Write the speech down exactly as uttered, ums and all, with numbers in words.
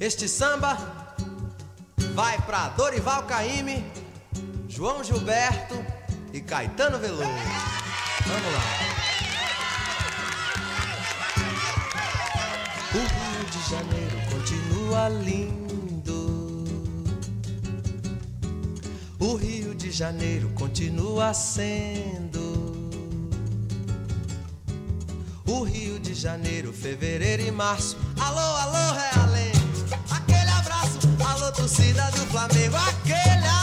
Este samba vai para Dorival Caymmi, João Gilberto e Caetano Veloso. Vamos lá. O Rio de Janeiro continua lindo. O Rio de Janeiro continua sendo. O Rio de Janeiro, fevereiro e março. Alô, alô, realengo. Aquele abraço, alô, torcida do Flamengo. Aquele abraço.